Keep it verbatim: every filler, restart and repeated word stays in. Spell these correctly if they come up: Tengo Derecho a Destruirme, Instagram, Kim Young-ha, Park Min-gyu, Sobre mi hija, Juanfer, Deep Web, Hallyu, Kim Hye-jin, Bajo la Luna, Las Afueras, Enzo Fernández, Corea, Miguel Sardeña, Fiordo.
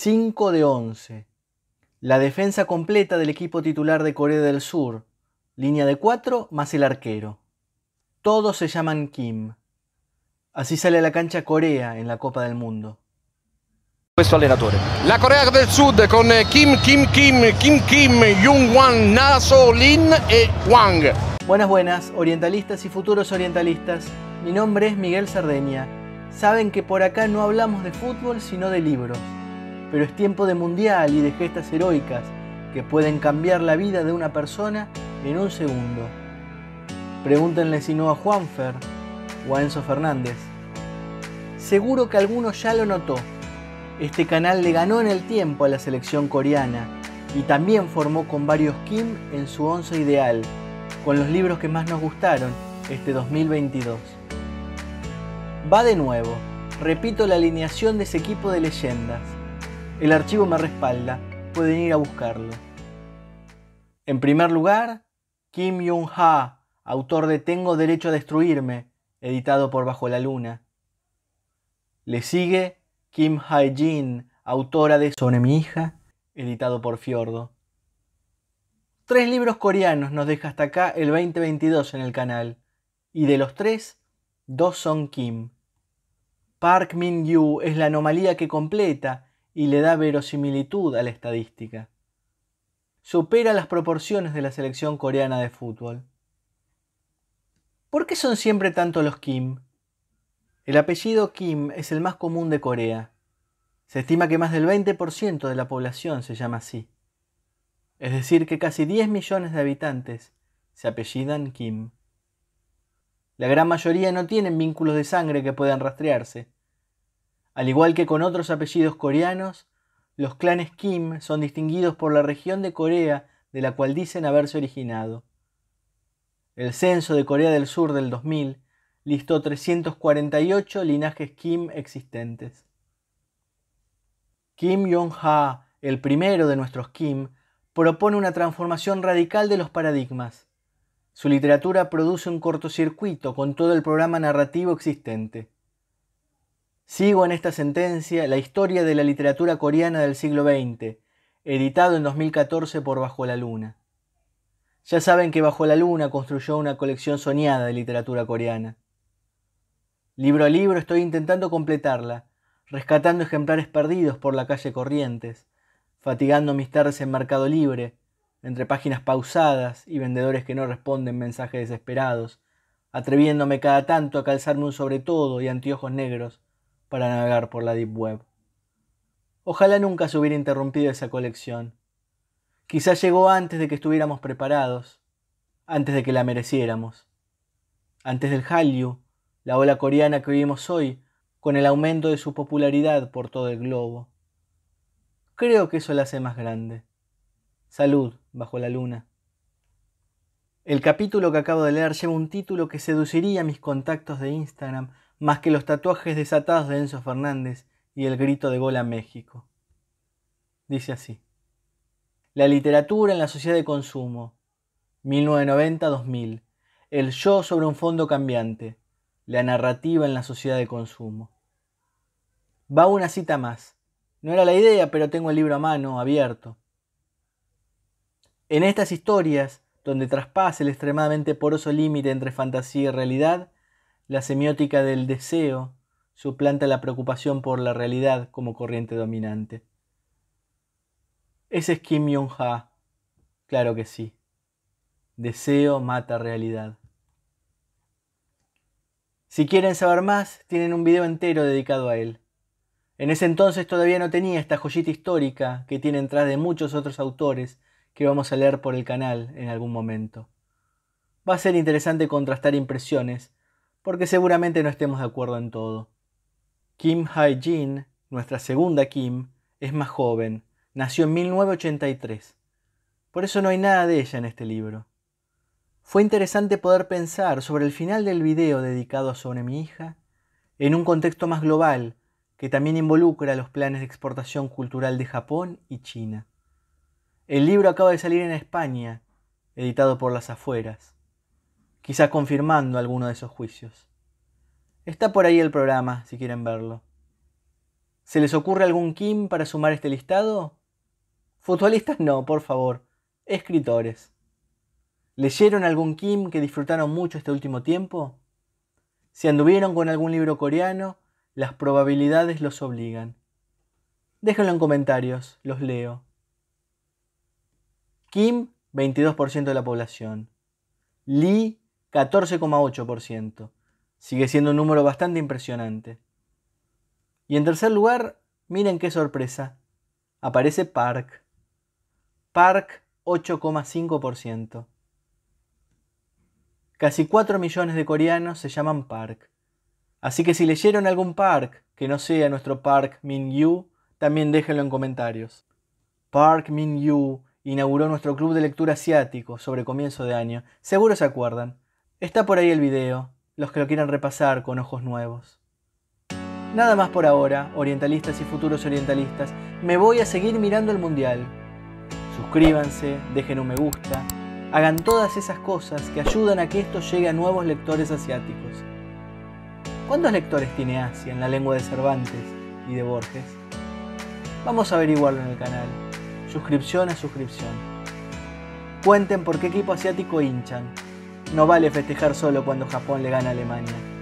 cinco de once. La defensa completa del equipo titular de Corea del Sur. Línea de cuatro más el arquero. Todos se llaman Kim. Así sale a la cancha Corea en la Copa del Mundo. Questo allenatore. La Corea del Sud con Kim, Kim, Kim, Kim, Kim, Young-hwan, Naso, Lin e Wang. Buenas, buenas, orientalistas y futuros orientalistas. Mi nombre es Miguel Sardeña. Saben que por acá no hablamos de fútbol sino de libros. Pero es tiempo de mundial y de gestas heroicas que pueden cambiar la vida de una persona en un segundo. Pregúntenle si no a Juanfer o a Enzo Fernández. Seguro que alguno ya lo notó. Este canal le ganó en el tiempo a la selección coreana y también formó con varios Kim en su once ideal, con los libros que más nos gustaron este dos mil veintidós. Va de nuevo, repito la alineación de ese equipo de leyendas. El archivo me respalda, pueden ir a buscarlo. En primer lugar, Kim Young-ha, autor de Tengo Derecho a Destruirme, editado por Bajo la Luna. Le sigue Kim Hye-jin, autora de Sobre mi hija, editado por Fiordo. Tres libros coreanos nos deja hasta acá el veinte veintidós en el canal, y de los tres, dos son Kim. Park Min-gyu es la anomalía que completa y le da verosimilitud a la estadística. Supera las proporciones de la selección coreana de fútbol. ¿Por qué son siempre tanto los Kim? El apellido Kim es el más común de Corea. Se estima que más del veinte por ciento de la población se llama así. Es decir, que casi diez millones de habitantes se apellidan Kim. La gran mayoría no tienen vínculos de sangre que puedan rastrearse. Al igual que con otros apellidos coreanos, los clanes Kim son distinguidos por la región de Corea de la cual dicen haberse originado. El censo de Corea del Sur del dos mil listó trescientos cuarenta y ocho linajes Kim existentes. Kim Young-ha, el primero de nuestros Kim, propone una transformación radical de los paradigmas. Su literatura produce un cortocircuito con todo el programa narrativo existente. Sigo en esta sentencia la historia de la literatura coreana del siglo veinte, editado en dos mil catorce por Bajo la Luna. Ya saben que Bajo la Luna construyó una colección soñada de literatura coreana. Libro a libro estoy intentando completarla, rescatando ejemplares perdidos por la calle Corrientes, fatigando mis tardes en Mercado Libre, entre páginas pausadas y vendedores que no responden mensajes desesperados, atreviéndome cada tanto a calzarme un sobretodo y anteojos negros para navegar por la Deep Web. Ojalá nunca se hubiera interrumpido esa colección. Quizás llegó antes de que estuviéramos preparados, antes de que la mereciéramos, antes del Hallyu, la ola coreana que vivimos hoy, con el aumento de su popularidad por todo el globo. Creo que eso la hace más grande. Salud, Bajo la Luna. El capítulo que acabo de leer lleva un título que seduciría a mis contactos de Instagram más que los tatuajes desatados de Enzo Fernández y el grito de gol a México. Dice así. La literatura en la sociedad de consumo. mil novecientos noventa a dos mil. El yo sobre un fondo cambiante. La narrativa en la sociedad de consumo. Va una cita más. No era la idea, pero tengo el libro a mano, abierto. En estas historias, donde traspasa el extremadamente poroso límite entre fantasía y realidad, la semiótica del deseo suplanta la preocupación por la realidad como corriente dominante. Ese es Kim Young-ha. Claro que sí. Deseo mata realidad. Si quieren saber más, tienen un video entero dedicado a él. En ese entonces todavía no tenía esta joyita histórica que tiene detrás de muchos otros autores que vamos a leer por el canal en algún momento. Va a ser interesante contrastar impresiones, porque seguramente no estemos de acuerdo en todo. Kim Hye-jin, nuestra segunda Kim, es más joven. Nació en mil novecientos ochenta y tres. Por eso no hay nada de ella en este libro. Fue interesante poder pensar sobre el final del video dedicado a Sobre mi hija en un contexto más global que también involucra los planes de exportación cultural de Japón y China. El libro acaba de salir en España, editado por Las Afueras, quizás confirmando alguno de esos juicios. Está por ahí el programa si quieren verlo. ¿Se les ocurre algún Kim para sumar este listado? Futbolistas no, por favor. Escritores. ¿Leyeron algún Kim que disfrutaron mucho este último tiempo? Si anduvieron con algún libro coreano, las probabilidades los obligan. Déjenlo en comentarios, los leo. Kim, veintidós por ciento de la población. Lee, catorce coma ocho por ciento. Sigue siendo un número bastante impresionante. Y en tercer lugar, miren qué sorpresa, aparece Park. Park, ocho coma cinco por ciento. Casi cuatro millones de coreanos se llaman Park. Así que si leyeron algún Park que no sea nuestro Park Min-gyu, también déjenlo en comentarios. Park Min-gyu inauguró nuestro club de lectura asiático sobre comienzo de año. Seguro se acuerdan. Está por ahí el video, los que lo quieran repasar con ojos nuevos. Nada más por ahora, orientalistas y futuros orientalistas, me voy a seguir mirando el mundial. Suscríbanse, dejen un me gusta, hagan todas esas cosas que ayudan a que esto llegue a nuevos lectores asiáticos. ¿Cuántos lectores tiene Asia en la lengua de Cervantes y de Borges? Vamos a averiguarlo en el canal, suscripción a suscripción. Cuenten por qué equipo asiático hinchan. No vale festejar solo cuando Japón le gana a Alemania.